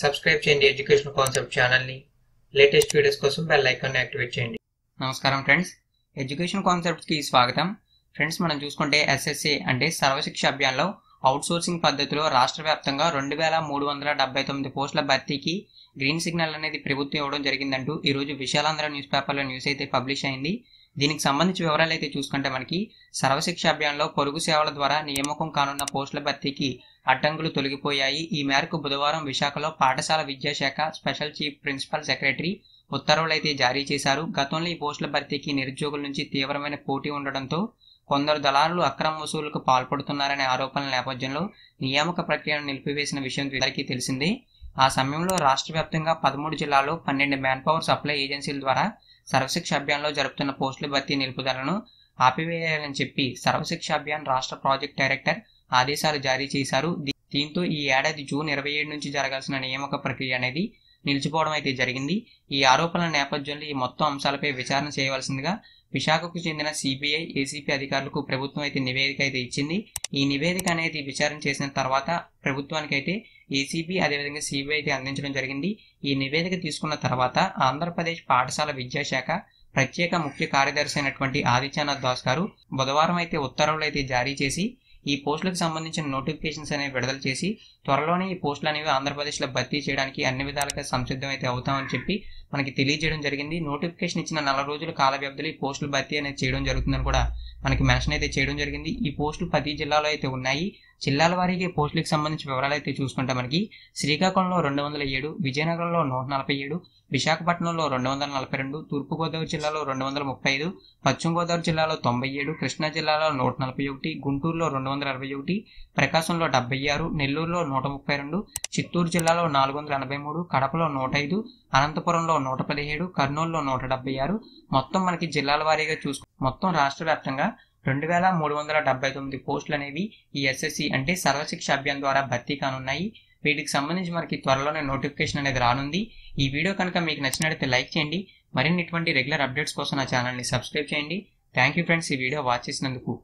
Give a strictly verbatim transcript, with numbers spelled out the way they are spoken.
Subscribe చేయండి education concept ఛానల్ని. Latest videos కోసం బెల్ ఐకాన్ యాక్టివేట్ చేయండి. నమస్కారం ఫ్రెండ్స్, ఎడ్యుకేషన్ కాన్సెప్ట్స్కి స్వాగతం. ఫ్రెండ్స్, మనం చూసుకుంటే ఎస్ఎస్సి అంటే సర్వశిక్ష అభియాన్లో అవుట్సోర్సింగ్ పద్ధతిలో రాష్ట్ర వ్యాప్తంగా రెండు వేల మూడు వందల డెబ్బై తొమ్మిది పోస్టుల భర్తీకి గ్రీన్ సిగ్నల్ అనేది ప్రభుత్వం ఇవ్వడం జరిగిందంటూ ఈరోజు విశాలాంధ్ర న్యూస్ పేపర్లో న్యూస్ అయితే పబ్లిష్ అయింది. దీనికి సంబంధించి వివరాలు అయితే చూసుకుంటే మనకి సర్వశిక్ష అభియాన్లో పొరుగు సేవల ద్వారా నియామకం కానున్న పోస్టుల భర్తీకి అడ్డంకులు తొలగిపోయాయి. ఈ మేరకు బుధవారం విశాఖలో పాఠశాల విద్యాశాఖ స్పెషల్ చీఫ్ ప్రిన్సిపల్ సెక్రటరీ ఉత్తర్వులు అయితే జారీ చేశారు. గతంలో ఈ పోస్టుల భర్తీకి నిరుద్యోగుల నుంచి తీవ్రమైన పోటీ ఉండడంతో కొందరు దళారులు అక్రమ వసూలుకు పాల్పడుతున్నారనే ఆరోపణల నేపథ్యంలో నియామక ప్రక్రియను నిలిపివేసిన విషయం అందరికీ తెలిసిందే. ఆ సమయంలో రాష్ట్ర వ్యాప్తంగా పదమూడు జిల్లాల్లో పన్నెండు మ్యాన్ పవర్ సప్లై ఏజెన్సీల ద్వారా సర్వశిక్ష అభియాన్లో జరుపుతున్న పోస్టుల భర్తీ నిలుపుదలను ఆపివేయాలని చెప్పి సర్వశిక్ష అభియాన్ రాష్ట్ర ప్రాజెక్ట్ డైరెక్టర్ ఆదేశాలు జారీ చేశారు. దీంతో ఈ ఏడాది జూన్ ఇరవై ఏడు నుంచి జరగాల్సిన నియామక ప్రక్రియ అనేది నిలిచిపోవడం అయితే జరిగింది. ఈ ఆరోపణల నేపథ్యంలో ఈ మొత్తం అంశాలపై విచారణ చేయవలసిందిగా విశాఖకు చెందిన సిబిఐ ఏసీపీ అధికారులకు ప్రభుత్వం అయితే నివేదిక అయితే ఇచ్చింది. ఈ నివేదిక అనేది విచారణ చేసిన తర్వాత ప్రభుత్వానికి అయితే ఏసీబీ అదేవిధంగా సిబిఐ అయితే అందించడం జరిగింది. ఈ నివేదిక తీసుకున్న తర్వాత ఆంధ్రప్రదేశ్ పాఠశాల విద్యాశాఖ ప్రత్యేక ముఖ్య కార్యదర్శి అయినటువంటి ఆదిత్యనాథ్ దాస్ గారు బుధవారం అయితే ఉత్తర్వులు అయితే జారీ చేసి ఈ పోస్టులకు సంబంధించిన నోటిఫికేషన్స్ అనేవి విడుదల చేసి త్వరలోనే ఈ పోస్టులు అనేవి ఆంధ్రప్రదేశ్లో భర్తీ చేయడానికి అన్ని విధాలుగా సంసిద్ధం అయితే అవుతామని చెప్పి మనకి తెలియజేయడం జరిగింది. నోటిఫికేషన్ ఇచ్చిన నలభై రోజుల కాల వ్యవధిలో ఈ పోస్టులు భర్తీ అనేది చేయడం జరుగుతుందని కూడా మనకి మెన్షన్ అయితే చేయడం జరిగింది. ఈ పోస్టులు పది జిల్లాలో అయితే ఉన్నాయి. జిల్లాల వారీగా ఈ పోస్టులకు సంబంధించిన వివరాలు అయితే చూసుకుంటే మనకి శ్రీకాకుళంలో రెండు వందల ఏడు విజయనగరంలో నూట నలభై ఏడు విశాఖపట్నంలో రెండు వందల నలభై రెండు తూర్పుగోదావరి జిల్లాలో రెండు వందల ముప్పై ఐదు పశ్చిమ గోదావరి జిల్లాలో తొంభై ఏడు కృష్ణా జిల్లాలో నూట నలభై ఒకటి గుంటూరులో రెండు వందల అరవై ఒకటి ప్రకాశంలో డెబ్బై ఆరు నెల్లూరులో నూట ముప్పై రెండు చిత్తూరు జిల్లాలో నాలుగు వందల ఎనభై మూడు కడపలో నూట ఐదు అనంతపురంలో నూట పదిహేడు కర్నూలులో నూట డెబ్బై ఆరు మొత్తం మనకి జిల్లాల వారీగా చూసుకు మొత్తం రాష్ట్ర వ్యాప్తంగా రెండు వేల మూడు వందల డెబ్బై తొమ్మిది పోస్టులు అనేవి ఈ ఎస్ఎస్సి అంటే సర్వశిక్ష అభియాన్ ద్వారా భర్తీ కానున్నాయి. వీటికి సంబంధించి మనకి త్వరలోనే నోటిఫికేషన్ అనేది రానుంది. ఈ వీడియో కనుక మీకు నచ్చినట్లయితే లైక్ చేయండి. మరిన్ని ఇటువంటి రెగ్యులర్ అప్డేట్స్ కోసం నా ఛానల్ని సబ్స్క్రైబ్ చేయండి. థ్యాంక్ యూ ఫ్రెండ్స్, ఈ వీడియో వాచ్ చేసినందుకు.